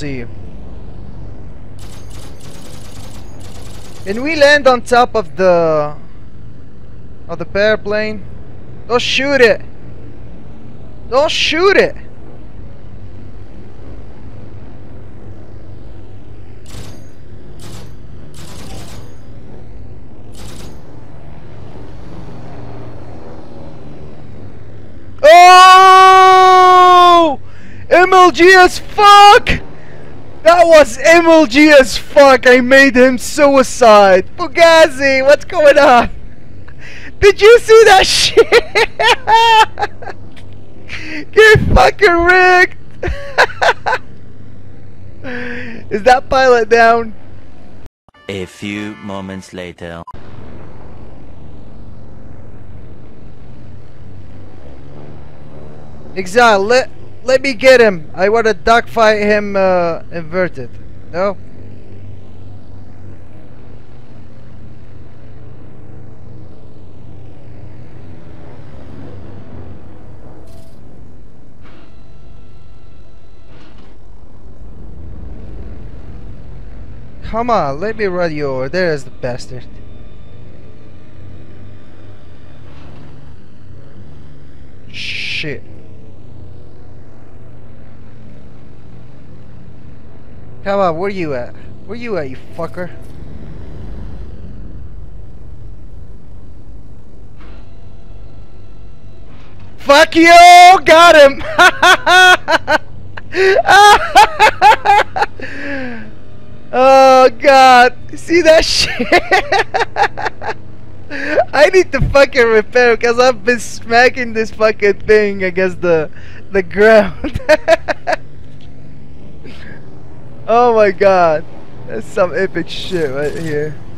see. Can we land on top of the airplane? Don't shoot it! Don't shoot it! Oh! MLG as fuck! That was MLG as fuck. I made him suicide. Fugazi, what's going on? Did you see that shit? Get fucking rigged. Is that pilot down? A few moments later. Exile, let me get him. I want to dogfight him inverted. No? Come on, let me run you over. There is the bastard. Shit. Come on, where you at? Where you at, you fucker? Fuck you! Got him! Oh god! See that shit? I need to fucking repair because I've been smacking this fucking thing against the ground. Oh my god, that's some epic shit right here.